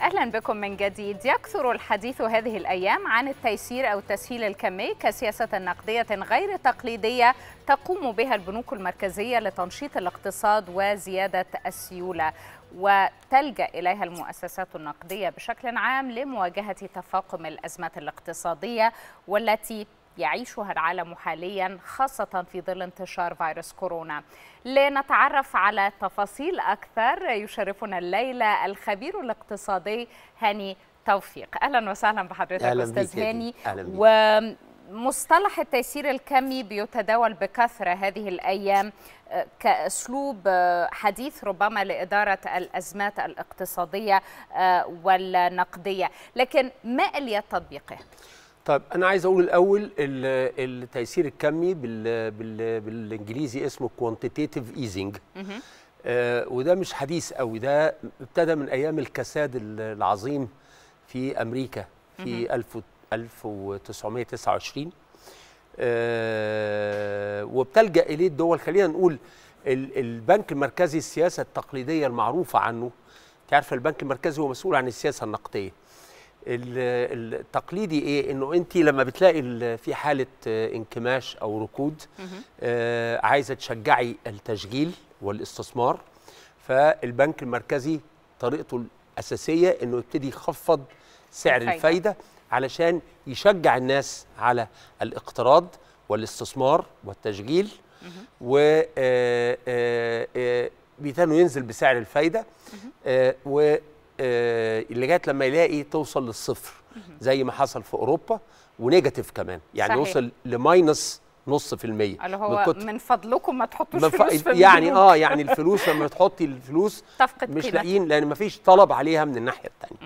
أهلا بكم من جديد. يكثر الحديث هذه الأيام عن التيسير أو التسهيل الكمي كسياسة نقدية غير تقليدية تقوم بها البنوك المركزية لتنشيط الاقتصاد وزيادة السيولة، وتلجأ إليها المؤسسات النقدية بشكل عام لمواجهة تفاقم الأزمات الاقتصادية والتي يعيشها العالم حاليا، خاصة في ظل انتشار فيروس كورونا. لنتعرف على تفاصيل أكثر يشرفنا الليلة الخبير الاقتصادي هاني توفيق. أهلا وسهلا بحضرتك أستاذ هاني. ومصطلح التيسير الكمي بيتداول بكثرة هذه الأيام كأسلوب حديث ربما لإدارة الأزمات الاقتصادية والنقدية، لكن ما آلية تطبيقه؟ طيب، أنا عايز أقول الأول التيسير الكمي بالإنجليزي اسمه quantitative easing، وده مش حديث قوي، ده ابتدى من أيام الكساد العظيم في أمريكا في 1929، وبتلجأ إليه الدول. خلينا نقول البنك المركزي السياسة التقليدية المعروفة عنه، تعرف البنك المركزي هو مسؤول عن السياسة النقدية. التقليدي ايه؟ انه انت لما بتلاقي في حاله انكماش او ركود عايزه تشجعي التشغيل والاستثمار، فالبنك المركزي طريقته الاساسيه انه يبتدي يخفض سعر الفايده علشان يشجع الناس على الاقتراض والاستثمار والتشغيل، و بيتانو ينزل بسعر الفايده و لغايه لما يلاقي توصل للصفر زي ما حصل في اوروبا، ونيجاتيف كمان، يعني صحيح. وصل لماينس 0.5%. اللي هو من فضلكم ما تحطوش فلوس في يعني يعني الفلوس لما تحطي الفلوس مش لاقيين، لان ما فيش طلب عليها من الناحيه الثانيه.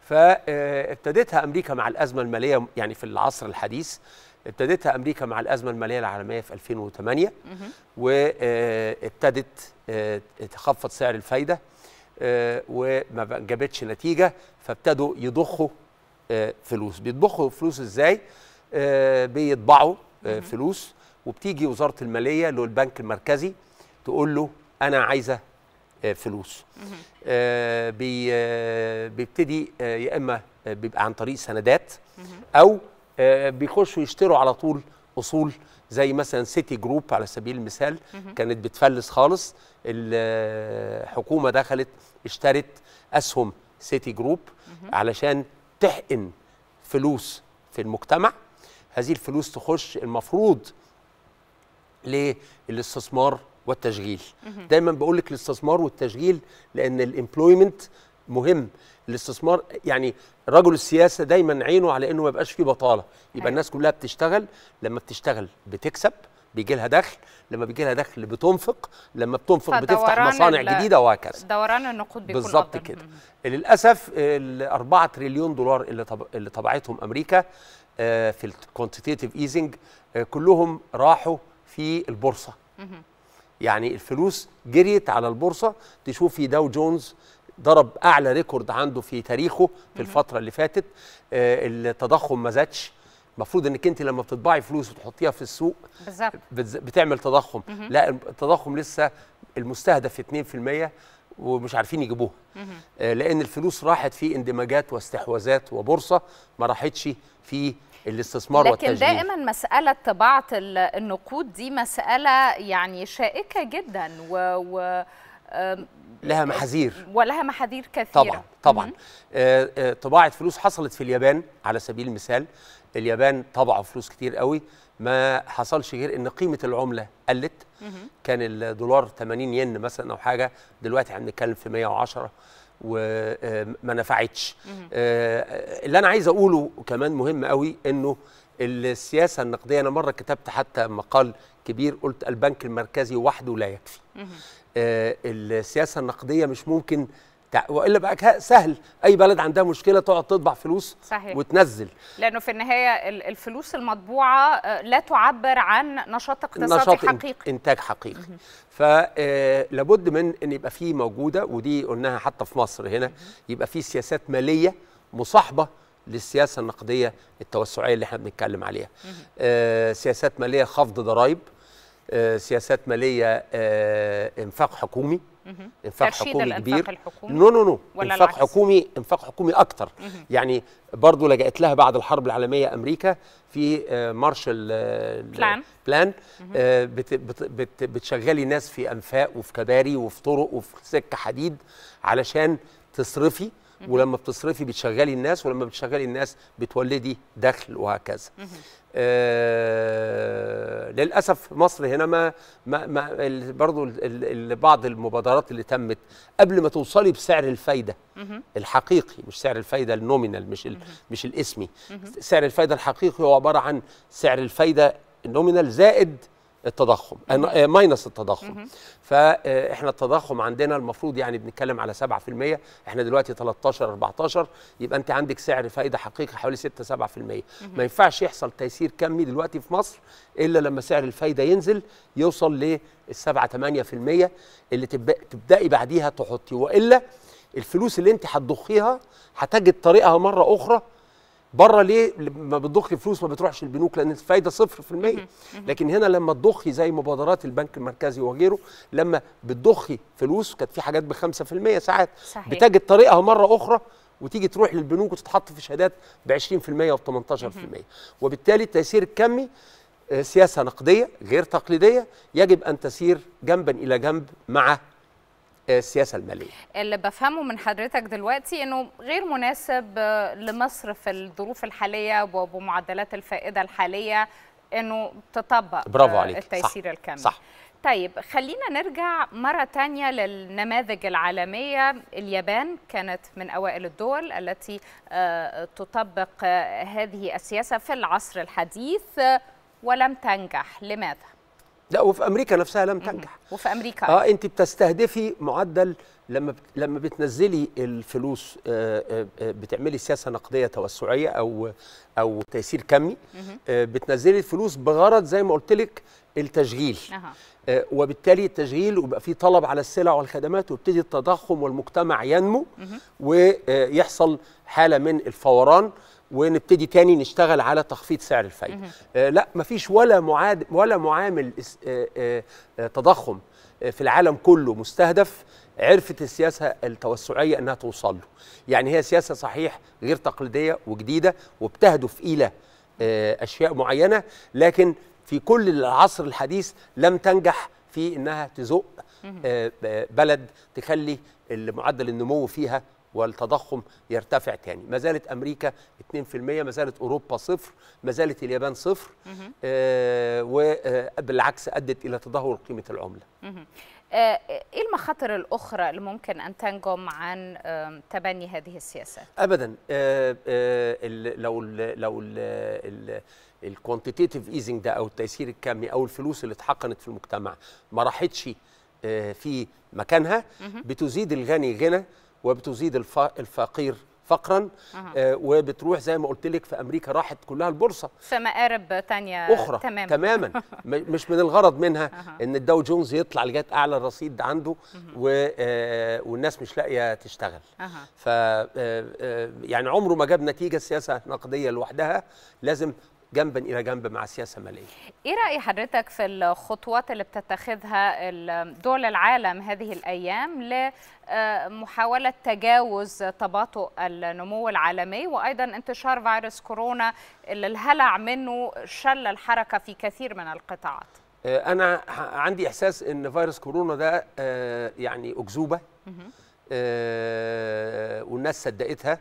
فابتدتها امريكا مع الازمه الماليه، يعني في العصر الحديث ابتدتها امريكا مع الازمه الماليه العالميه في 2008، وابتدت تخفض سعر الفايده وما جابتش نتيجه، فابتدوا يضخوا فلوس. بيضخوا فلوس ازاي؟ بيطبعوا فلوس، وبتيجي وزاره الماليه للبنك المركزي تقول له انا عايزه فلوس. بيبتدي يا اما بيبقى عن طريق سندات، او بيخشوا يشتروا على طول اصول، زي مثلا سيتي جروب على سبيل المثال كانت بتفلس خالص. الحكومه دخلت اشترت اسهم سيتي جروب علشان تحقن فلوس في المجتمع. هذه الفلوس تخش المفروض للاستثمار والتشغيل. دايما بقول لك الاستثمار والتشغيل، لان الامبلويمنت مهم. الاستثمار يعني رجل السياسه دايما عينه على انه ما يبقاش فيه بطاله، يبقى الناس كلها بتشتغل. لما بتشتغل بتكسب، بيجي لها دخل، لما بيجي لها دخل بتنفق، لما بتنفق بتفتح مصانع جديده، وهكذا دوران النقود بيكون بالظبط كده. للاسف ال4 تريليون دولار اللي طبعتهم امريكا في الكوانتيتيف ايزنج كلهم راحوا في البورصه. يعني الفلوس جريت على البورصه. تشوفي داو جونز ضرب اعلى ريكورد عنده في تاريخه في الفتره اللي فاتت. التضخم ما زادش. المفروض انك انت لما بتطبعي فلوس وتحطيها في السوق بتعمل تضخم، لا التضخم لسه المستهدف 2% ومش عارفين يجيبوها، لان الفلوس راحت في اندماجات واستحواذات وبورصه، ما راحتش في الاستثمار والتشغيل. لكن دائما مساله طباعه النقود دي مساله يعني شائكه جدا و لها محاذير كثيرة طبعا طباعة فلوس حصلت في اليابان على سبيل المثال. اليابان طبعوا فلوس كتير قوي، ما حصلش غير ان قيمة العملة قلت. كان الدولار 80 ين مثلا او حاجة، دلوقتي احنا بنتكلم في 110 وما نفعتش. اللي انا عايز اقوله كمان مهم قوي انه السياسة النقدية، انا مرة كتبت حتى مقال كبير قلت البنك المركزي وحده لا يكفي. السياسة النقدية مش ممكن والا بقى سهل اي بلد عندها مشكله تقعد تطبع فلوس صحيح. وتنزل، لانه في النهايه الفلوس المطبوعه لا تعبر عن نشاط اقتصادي حقيقي، انتاج حقيقي. فلابد من ان يبقى في موجوده، ودي قلناها حتى في مصر هنا، يبقى في سياسات ماليه مصاحبه للسياسه النقديه التوسعيه اللي احنا بنتكلم عليها. سياسات ماليه خفض ضرائب، سياسات ماليه انفاق حكومي، انفاق حكومي كبير. نو انفاق حكومي، انفاق حكومي اكتر. يعني برضو لجأت لها بعد الحرب العالميه امريكا في مارشال بلان، بتشغلي ناس في انفاق وفي كباري وفي طرق وفي سكه حديد علشان تصرفي، ولما بتصرفي بتشغلي الناس، ولما بتشغلي الناس بتولدي دخل، وهكذا. للأسف مصر هنا ما برضو بعض المبادرات اللي تمت قبل ما توصلي بسعر الفايدة الحقيقي، مش سعر الفايدة النومينال، مش الاسمي. سعر الفايدة الحقيقي هو عبارة عن سعر الفايدة النومينال زائد التضخم، ماينس التضخم. فاحنا التضخم عندنا المفروض يعني بنتكلم على 7%، احنا دلوقتي 13 14، يبقى انت عندك سعر فائده حقيقي حوالي 6 7%. ما ينفعش يحصل تيسير كمي دلوقتي في مصر الا لما سعر الفايده ينزل يوصل لل7 8% اللي تبداي بعديها تحطي، والا الفلوس اللي انت هتضخيها هتجد طريقها مره اخرى بره. ليه ما بتضخي فلوس ما بتروحش البنوك؟ لان الفايده 0%. لكن هنا لما تضخي زي مبادرات البنك المركزي وغيره، لما بتضخي فلوس كانت في حاجات ب 5% ساعات، بتجد طريقها مره اخرى وتيجي تروح للبنوك وتتحط في شهادات ب 20% و 18%. وبالتالي التيسير الكمي سياسه نقديه غير تقليديه يجب ان تسير جنبا الى جنب مع السياسة المالية. اللي بفهمه من حضرتك دلوقتي انه غير مناسب لمصر في الظروف الحالية وبمعدلات الفائدة الحالية انه تطبق التيسير الكامل. صح. طيب خلينا نرجع مرة تانية للنماذج العالمية. اليابان كانت من أوائل الدول التي تطبق هذه السياسة في العصر الحديث ولم تنجح، لماذا؟ لا، وفي امريكا نفسها لم تنجح. وفي امريكا انت بتستهدفي معدل، لما بتنزلي الفلوس بتعملي سياسه نقديه توسعيه او تيسير كمي، بتنزلي الفلوس بغرض زي ما قلت لك التشغيل. وبالتالي التشغيل ويبقى فيه طلب على السلع والخدمات، ويبتدي التضخم والمجتمع ينمو ويحصل حاله من الفوران، ونبتدي تاني نشتغل على تخفيض سعر الفايدة. لا، مفيش ولا معامل تضخم في العالم كله مستهدف عرفت السياسة التوسعية أنها توصل له. يعني هي سياسة صحيح غير تقليدية وجديدة وبتهدف إلى أشياء معينة، لكن في كل العصر الحديث لم تنجح في أنها تزق بلد تخلي معدل النمو فيها والتضخم يرتفع تاني. ما زالت أمريكا 2%، ما زالت أوروبا 0، ما زالت اليابان 0، وبالعكس أدت إلى تدهور قيمة العملة. إيه المخاطر الأخرى اللي ممكن أن تنجم عن تبني هذه السياسات؟ أبدا، لو الكوانتيتيف ايزنج ده أو التيسير الكمي أو الفلوس اللي اتحقنت في المجتمع ما راحتش في مكانها، بتزيد الغني غنى وبتزيد الفقير فقرا. وبتروح زي ما قلت لك في امريكا راحت كلها البورصه في مقارب ثانيه اخرى تماما. مش من الغرض منها ان الداو جونز يطلع لغايه اعلى الرصيد عنده والناس مش لاقيه تشتغل. ف يعني عمره ما جاب نتيجه السياسه النقديه لوحدها، لازم جنبا إلى جنب مع السياسة المالية. إيه رأي حضرتك في الخطوات اللي بتتخذها دول العالم هذه الأيام لمحاولة تجاوز تباطؤ النمو العالمي، وأيضا انتشار فيروس كورونا اللي الهلع منه شل الحركة في كثير من القطاعات؟ أنا عندي إحساس إن فيروس كورونا ده يعني أكذوبة، والناس صدقتها.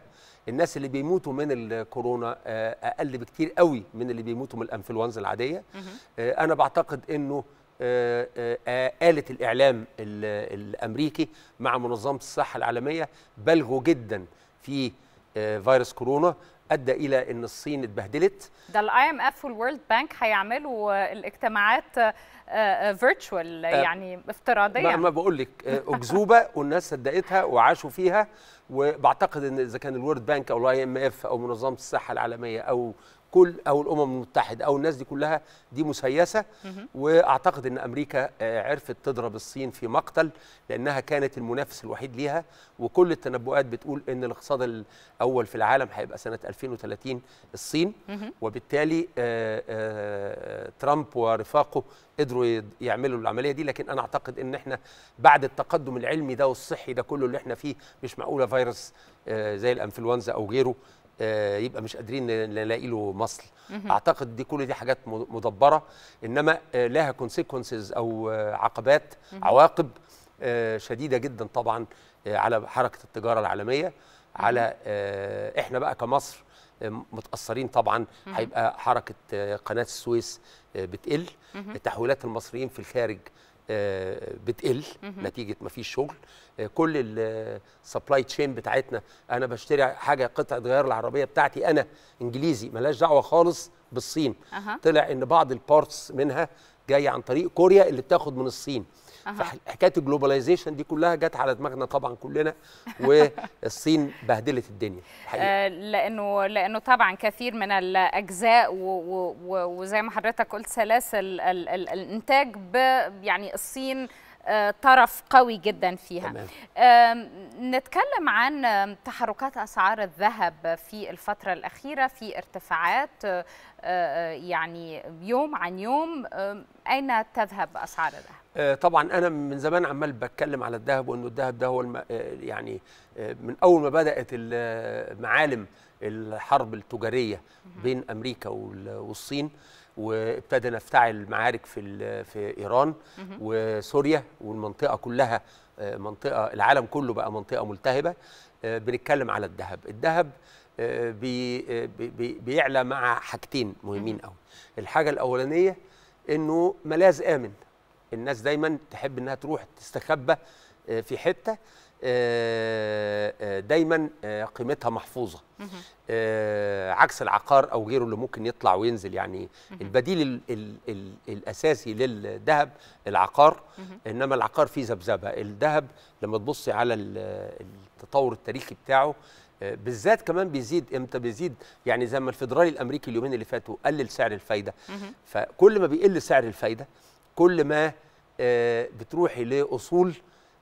الناس اللي بيموتوا من الكورونا اقل بكتير قوي من اللي بيموتوا من الانفلونزا العاديه. انا بعتقد انه آلة الاعلام الامريكي مع منظمه الصحه العالميه بلغوا جدا في فيروس كورونا، ادى الى ان الصين اتبهدلت. ده IMF والورلد بانك هيعملوا الاجتماعات فيرتشوال، يعني افتراضيه. ما بقول لك اكذوبه والناس صدقتها وعاشوا فيها. وبعتقد ان اذا كان الورلد بانك او IMF او منظمه الصحه العالميه او كل او الامم المتحده او الناس دي كلها دي مسيسه. واعتقد ان امريكا عرفت تضرب الصين في مقتل لانها كانت المنافس الوحيد ليها، وكل التنبؤات بتقول ان الاقتصاد الاول في العالم هيبقى سنه 2030 الصين. وبالتالي ترامب ورفاقه قدروا يعملوا العمليه دي، لكن انا اعتقد ان احنا بعد التقدم العلمي ده والصحي ده كله اللي احنا فيه، مش معقوله فيروس زي الانفلونزا او غيره يبقى مش قادرين نلاقي له مصل. اعتقد دي كل دي حاجات مدبره، انما لها كونسيكونسز او عقبات عواقب شديده جدا طبعا على حركه التجاره العالميه، على احنا بقى كمصر متاثرين طبعا. هيبقى حركه قناه السويس بتقل، تحويلات المصريين في الخارج بتقل نتيجه ما فيش شغل، كل السبلاي تشين بتاعتنا، انا بشتري حاجه قطعه غيار العربيه بتاعتي انا انجليزي ملهاش دعوه خالص بالصين. طلع ان بعض البارتس منها جايه عن طريق كوريا اللي بتاخد من الصين. فحكايه الجلوباليزيشن دي كلها جت على دماغنا طبعا كلنا، والصين بهدلت الدنيا الحقيقه. لانه طبعا كثير من الاجزاء وزي ما حضرتك قلت سلاسل الانتاج يعني الصين طرف قوي جدا فيها. نتكلم عن تحركات أسعار الذهب في الفترة الأخيرة، في ارتفاعات يعني يوم عن يوم، أين تذهب أسعار الذهب؟ طبعا أنا من زمان عمال بتكلم على الذهب، وأنه الذهب ده هو يعني من أول ما بدأت المعالم الحرب التجارية بين أمريكا والصين، وابتدى نفتعل معارك في إيران وسوريا والمنطقة كلها، منطقة العالم كله بقى منطقة ملتهبة. بنتكلم على الذهب. الذهب بيعلى مع حاجتين مهمين قوي. الحاجة الأولانية إنه ملاذ آمن، الناس دايما تحب إنها تروح تستخبى في حتة دايما قيمتها محفوظة، عكس العقار أو غيره اللي ممكن يطلع وينزل. يعني البديل الأساسي للذهب العقار، إنما العقار فيه ذبذبة. الذهب لما تبصي على التطور التاريخي بتاعه بالذات كمان بيزيد امتى؟ بيزيد يعني زي ما الفدرالي الأمريكي اليومين اللي فاتوا قلل سعر الفايدة، فكل ما بيقل سعر الفايدة كل ما بتروحي لأصول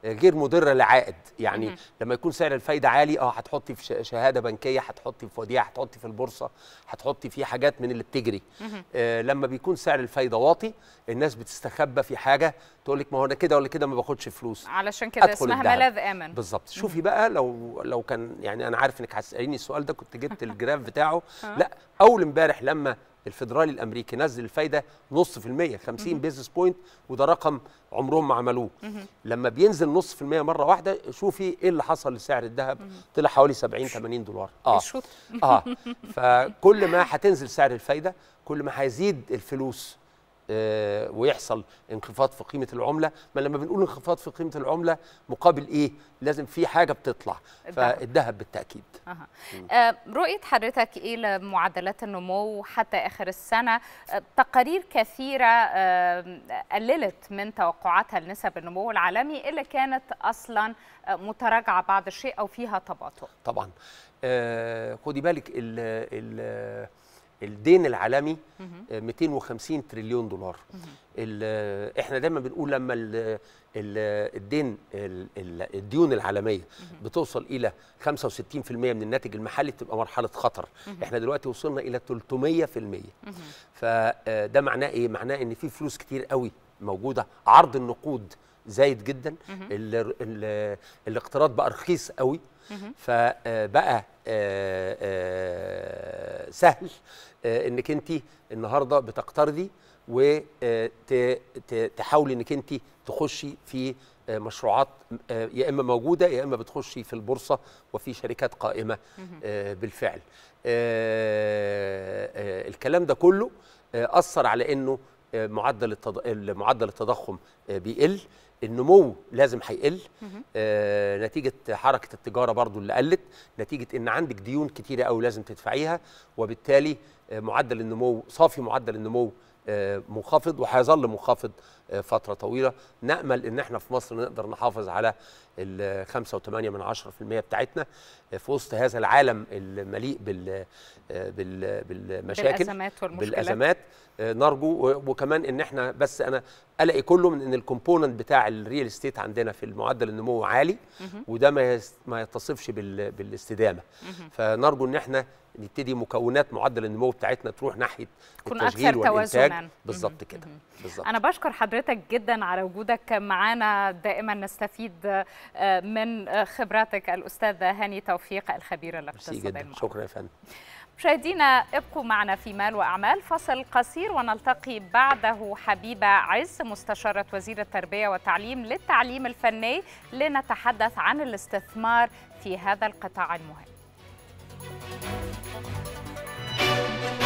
غير مضره للعائد. يعني لما يكون سعر الفايده عالي هتحطي في شهاده بنكيه، هتحطي في وديعه، هتحطي في البورصه، هتحطي في حاجات من اللي بتجري. لما بيكون سعر الفايده واطي الناس بتستخبى في حاجه، تقول لك ما هو انا كده ولا كده ما باخدش فلوس، علشان كده اسمها ملاذ امن. بالظبط. شوفي بقى لو كان يعني انا عارف انك هتساليني السؤال ده، كنت جبت الجراف بتاعه. لا اول امبارح لما الفدرالي الامريكي نزل الفايده 0.5%، 50 بيزس بوينت، وده رقم عمرهم ما عملوه. لما بينزل 0.5% مره واحده شوفي ايه اللي حصل لسعر الذهب، طلع حوالي 70 $80. فكل ما هتنزل سعر الفايده كل ما هيزيد الفلوس ويحصل انخفاض في قيمه العمله. ما لما بنقول انخفاض في قيمه العمله مقابل ايه؟ لازم في حاجه بتطلع، فالذهب بالتاكيد. رؤيه حضرتك ايه لمعدلات النمو حتى اخر السنه؟ تقارير كثيره قللت من توقعاتها لنسب النمو العالمي اللي كانت اصلا متراجعه بعض الشيء او فيها تباطؤ. طبعا خدي بالك الدين العالمي $250 تريليون. احنا دايما بنقول لما الديون العالميه بتوصل الى 65% من الناتج المحلي بتبقى مرحله خطر. احنا دلوقتي وصلنا الى 300%. فده معناه ايه؟ معناه ان في فلوس كتير قوي موجوده، عرض النقود زايد جدا، الاقتراض بقى رخيص قوي، فبقى سهل انك انت النهارده بتقترضي وتحاولي انك انت تخشي في مشروعات يا اما موجوده يا اما بتخشي في البورصه وفي شركات قائمه بالفعل. الكلام ده كله اثر على انه معدل التضخم بيقل، النمو لازم هيقل نتيجه حركه التجاره برضو اللي قلت، نتيجه ان عندك ديون كتيره قوي لازم تدفعيها، وبالتالي معدل النمو صافي معدل النمو منخفض وهيظل منخفض فترة طويلة. نأمل ان احنا في مصر نقدر نحافظ على ال 5.8% بتاعتنا في وسط هذا العالم المليء بالمشاكل بالأزمات والمشكلات. نرجو وكمان ان احنا، بس انا قلقي كله من ان الكومبوننت بتاع الريل استيت عندنا في المعدل النمو عالي وده ما يتصفش بالاستدامه. فنرجو ان احنا نبتدي مكونات معدل النمو بتاعتنا تروح ناحيه التشغيل والانتاج. بالظبط كده. انا بشكر حضرتك جدا على وجودك معانا، دائما نستفيد من خبراتك الأستاذ هاني توفيق الخبير الاقتصادي. شكرا يا فندم. مشاهدينا ابقوا معنا في مال وأعمال، فصل قصير ونلتقي بعده حبيبة عز مستشارة وزير التربية والتعليم للتعليم الفني لنتحدث عن الاستثمار في هذا القطاع المهم.